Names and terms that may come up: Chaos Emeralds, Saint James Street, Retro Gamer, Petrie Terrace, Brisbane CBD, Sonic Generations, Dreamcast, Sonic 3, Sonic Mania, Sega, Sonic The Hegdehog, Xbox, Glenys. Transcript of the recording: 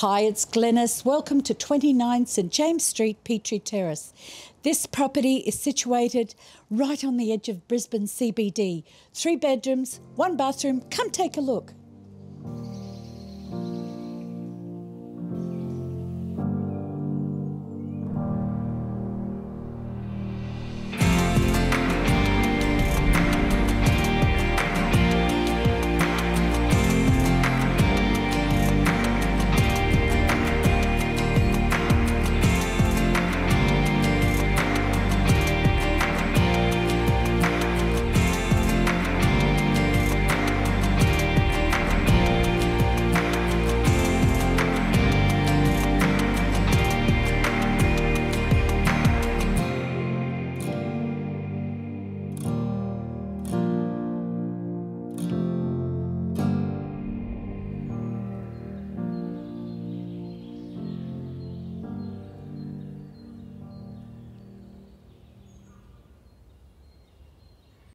Hi, it's Glenys. Welcome to 29 St James Street, Petrie Terrace. This property is situated right on the edge of Brisbane CBD. 3 bedrooms, 1 bathroom. Come take a look.